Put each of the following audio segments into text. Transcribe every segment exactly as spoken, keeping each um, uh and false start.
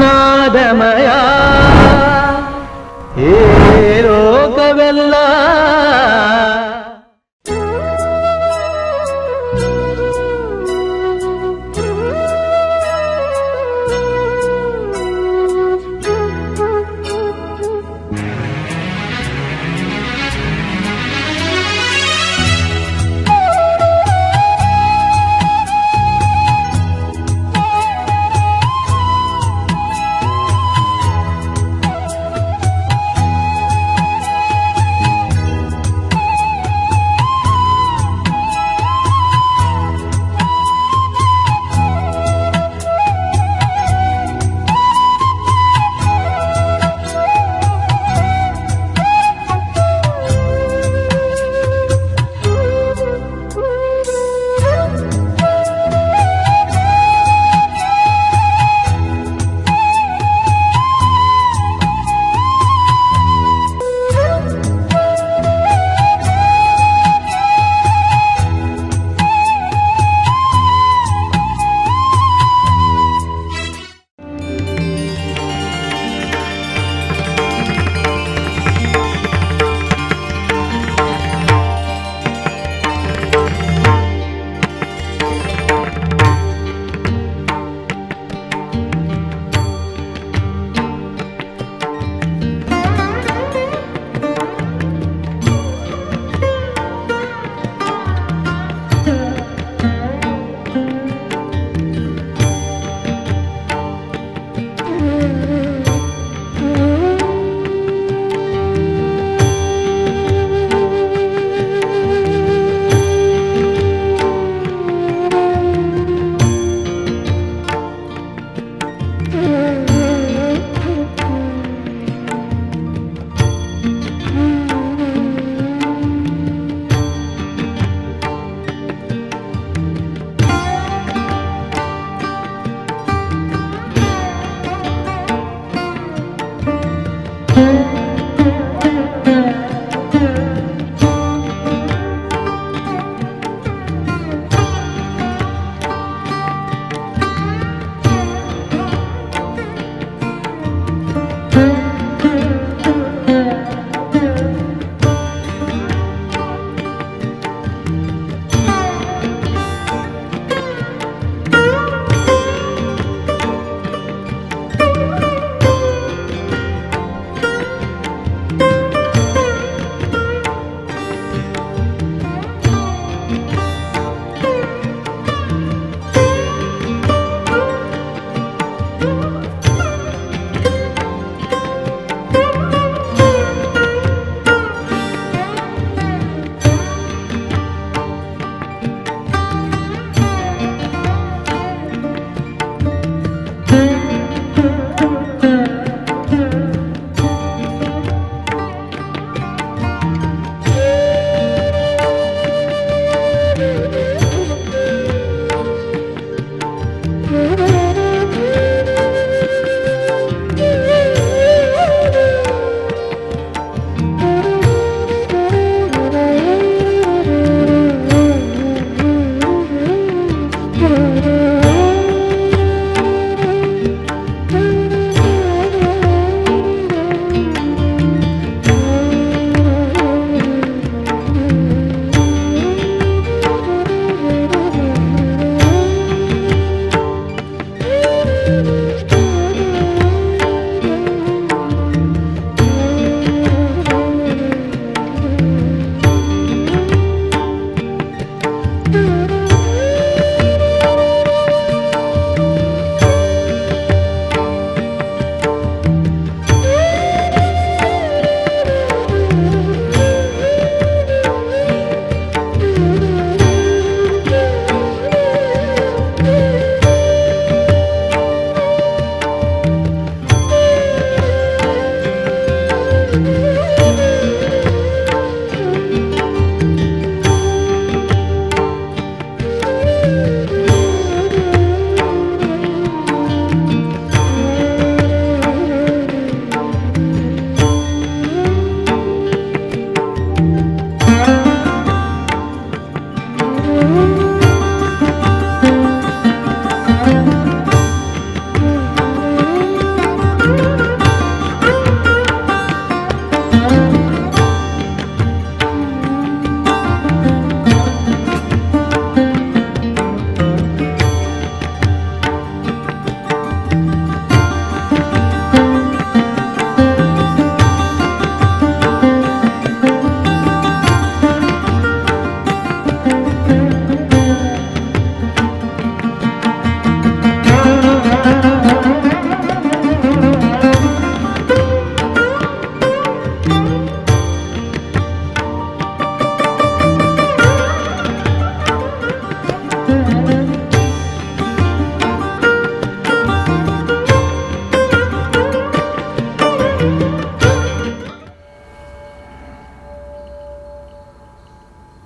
ನಾದಮಯ hey ಲೋಕವೆಲ್ಲ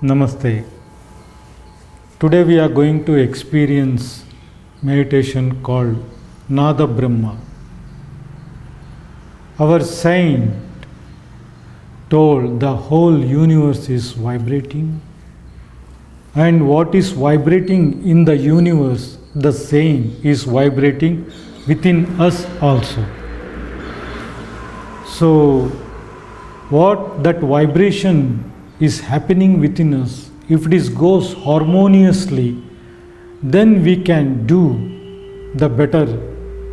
Namaste. Today we are going to experience meditation called Nada Brahma. Our saint told the whole universe is vibrating, and what is vibrating in the universe, the same is vibrating within us also. So what that vibration is happening within us, if this goes harmoniously, then we can do the better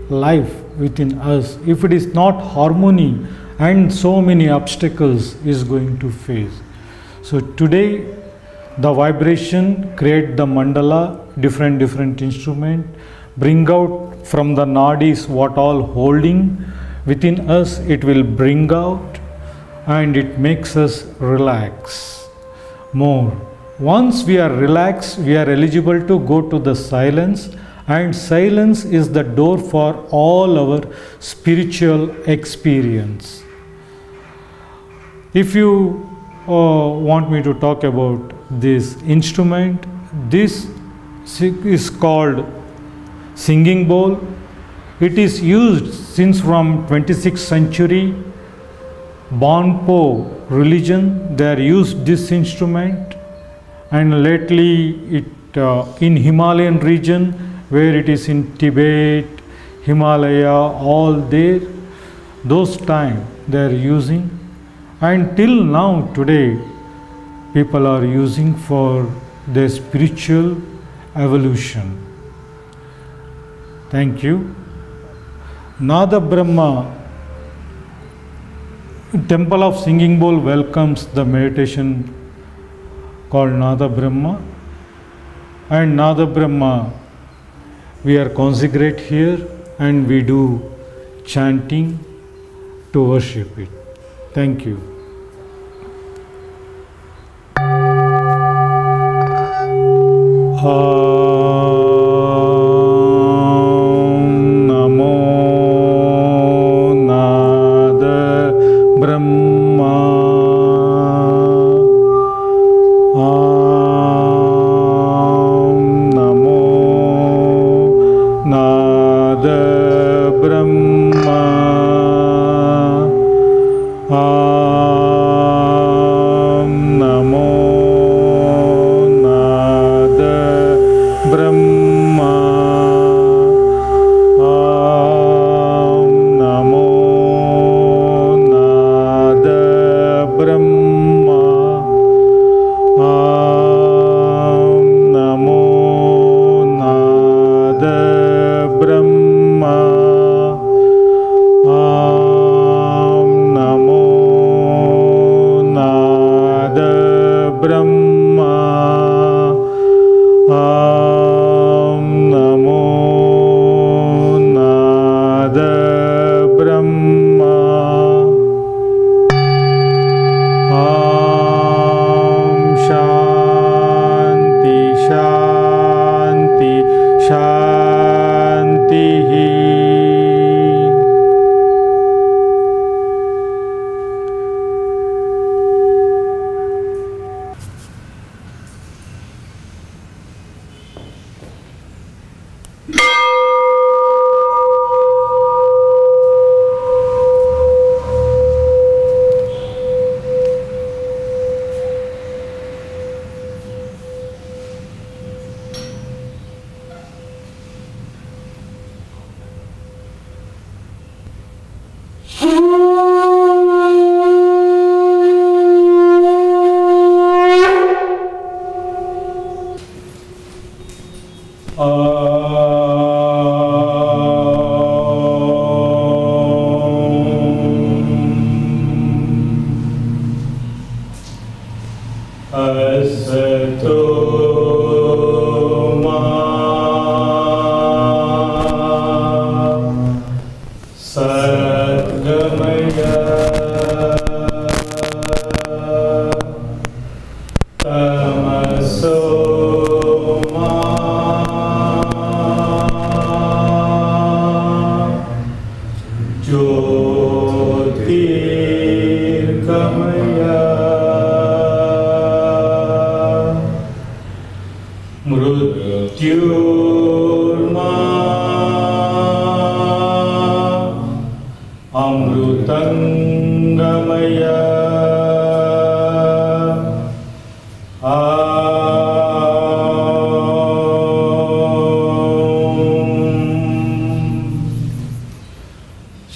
life within us. If it is not harmony, and so many obstacles is going to face. So today the vibration, create the mandala, different different instrument, bring out from the nadis what all holding within us, it will bring out, and it makes us relax more. Once we are relaxed, we are eligible to go to the silence, and silence is the door for all our spiritual experience. If you uh, want me to talk about this instrument, this is called singing bowl. It is used since from twenty-sixth century. Bonpo religion, they used this instrument, and lately it uh, in Himalayan region, where it is in Tibet, Himalaya, all there, those time they are using, and till now today people are using for their spiritual evolution. Thank you. Nada Brahma Temple of Singing Bowl welcomes the meditation called Nada Brahma, and Nada Brahma we are consecrate here, and we do chanting to worship it. Thank you. Uh, Om Namo Nada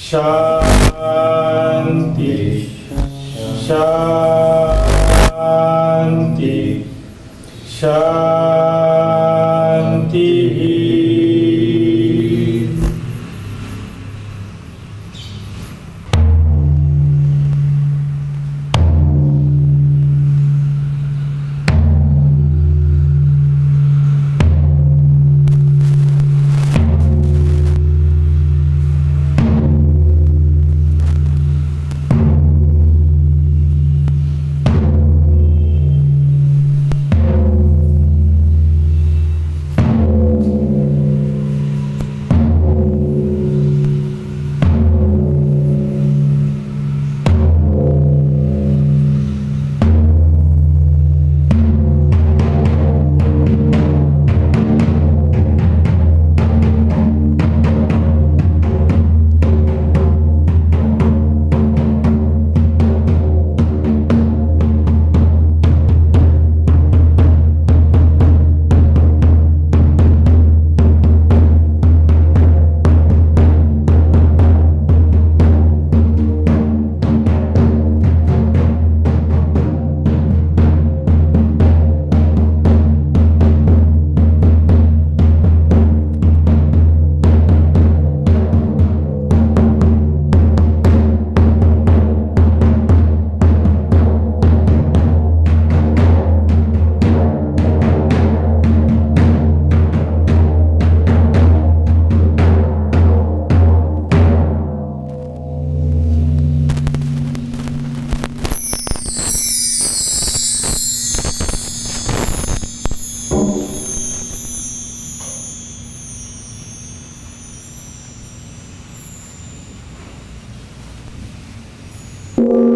Shanti, Shanti, Shanti. Thank you.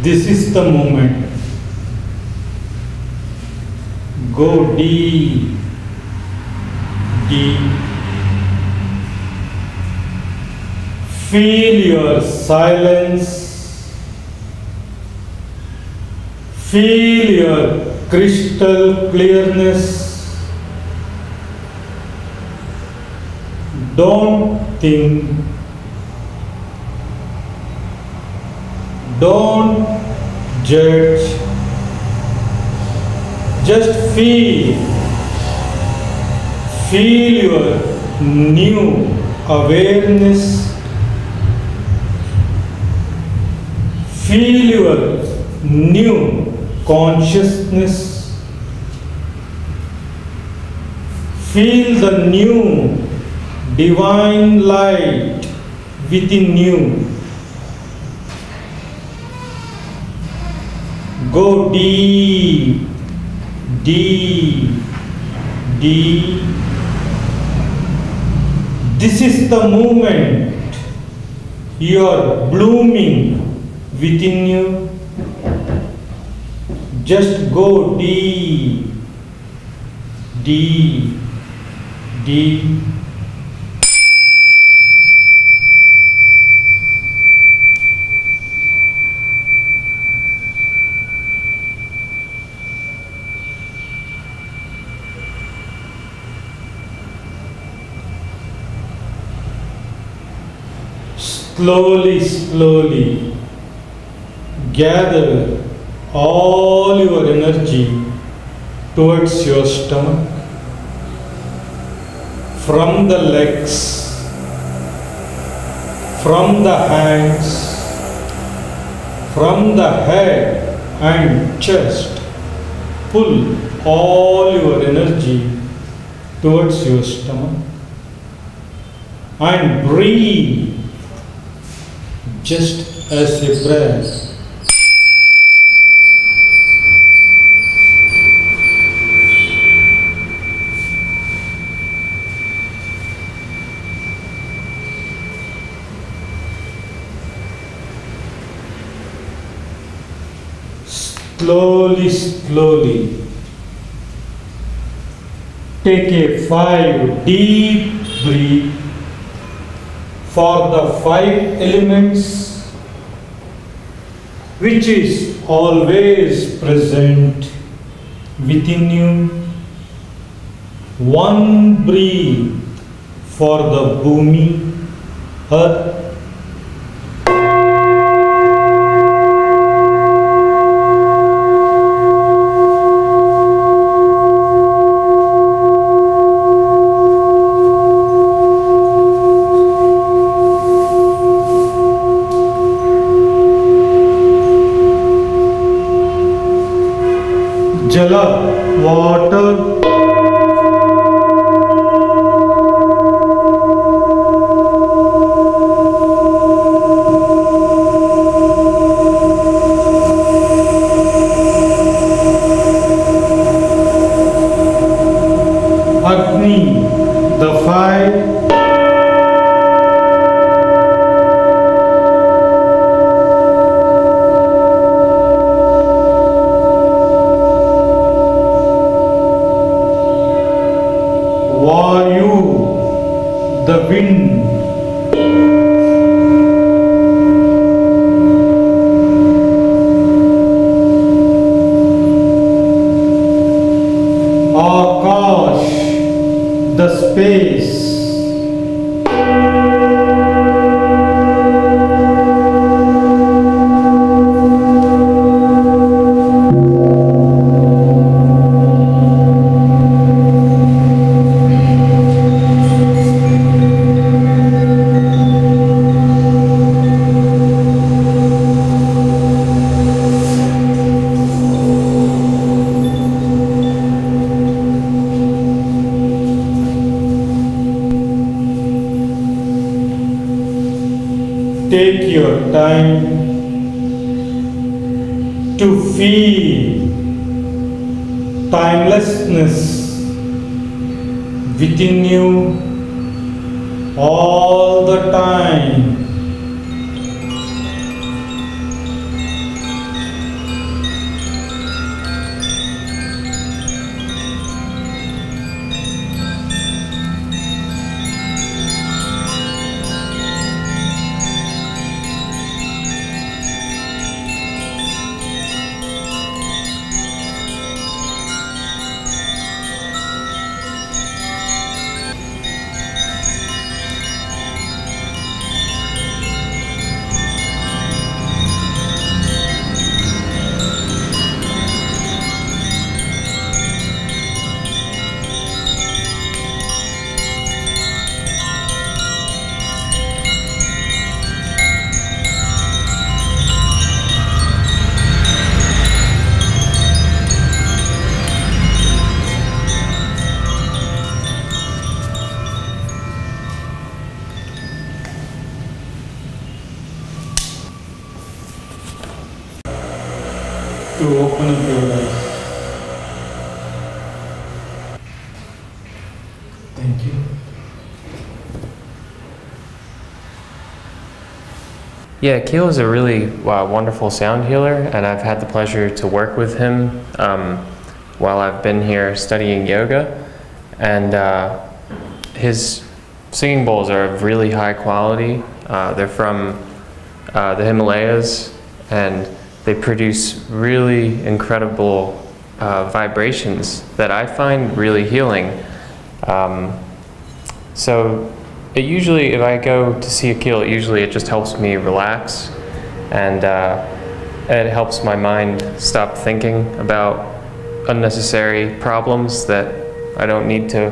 This is the moment. Go deep, deep. Feel your silence. Feel your crystal clearness. Don't think. Don't judge, just feel, feel your new awareness, feel your new consciousness, feel the new divine light within you. Go deep, deep, deep. This is the moment you are blooming within you. Just go deep, deep, deep. Slowly, slowly gather all your energy towards your stomach, from the legs, from the hands, from the head and chest. Pull all your energy towards your stomach and breathe. Just as a breath. Slowly, slowly take a five deep breath for the five elements which is always present within you. One breath for the Bhumi, Earth. Thank you. your time to feel timelessness within you all the time. To open up your eyes. Thank you. Yeah, Keil is a really uh, wonderful sound healer, and I've had the pleasure to work with him um, while I've been here studying yoga. And uh, his singing bowls are of really high quality. Uh, they're from uh, the Himalayas, and they produce really incredible uh, vibrations that I find really healing. Um, so it usually, if I go to see a Keil, it usually it just helps me relax, and uh, it helps my mind stop thinking about unnecessary problems that I don't need to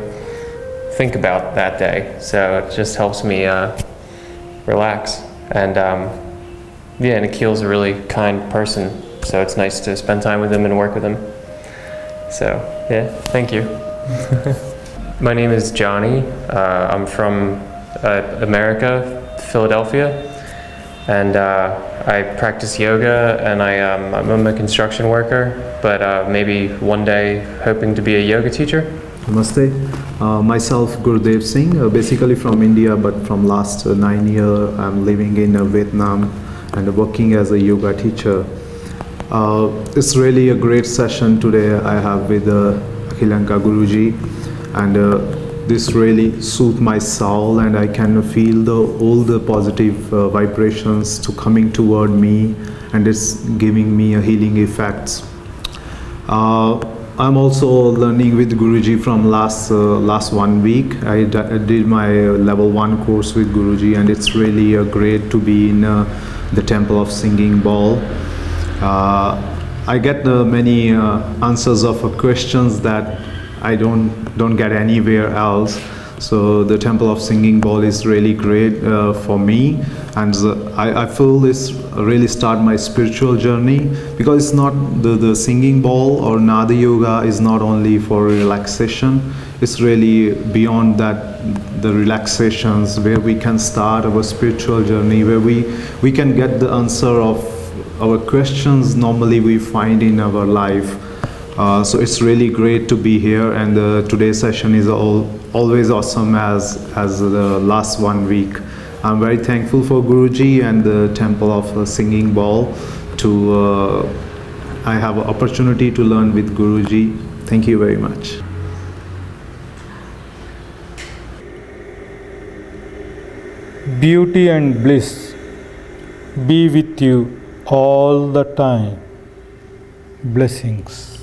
think about that day. So it just helps me uh, relax. And um, Yeah, and Keil's a really kind person, so it's nice to spend time with him and work with him. So, yeah, thank you. My name is Johnny. Uh, I'm from uh, America, Philadelphia, and uh, I practice yoga, and I, um, I'm a construction worker, but uh, maybe one day hoping to be a yoga teacher. Namaste. Uh, myself, Gurudev Singh, uh, basically from India, but from last uh, nine years, I'm living in uh, Vietnam, and working as a yoga teacher. Uh, it's really a great session today I have with uh, Akhilanka Guruji, and uh, this really soothed my soul, and I can feel the, all the positive uh, vibrations to coming toward me, and it's giving me a healing effects. Uh, I'm also learning with Guruji from last, uh, last one week. I, d I did my level one course with Guruji, and it's really uh, great to be in uh, the temple of singing bowl. Uh, I get uh, many uh, answers of uh, questions that I don't don't get anywhere else. So the temple of singing bowl is really great uh, for me, and uh, I, I feel this really start my spiritual journey, because it's not the, the singing bowl or Nada yoga is not only for relaxation. It's really beyond that, the relaxations where we can start our spiritual journey, where we we can get the answer of our questions normally we find in our life. Uh, so it's really great to be here, and uh, today's session is all always awesome as as the last one week. I'm very thankful for Guruji and the temple of uh, singing bowl to uh, I have an opportunity to learn with Guruji. Thank you very much. Beauty and bliss be with you all the time. Blessings.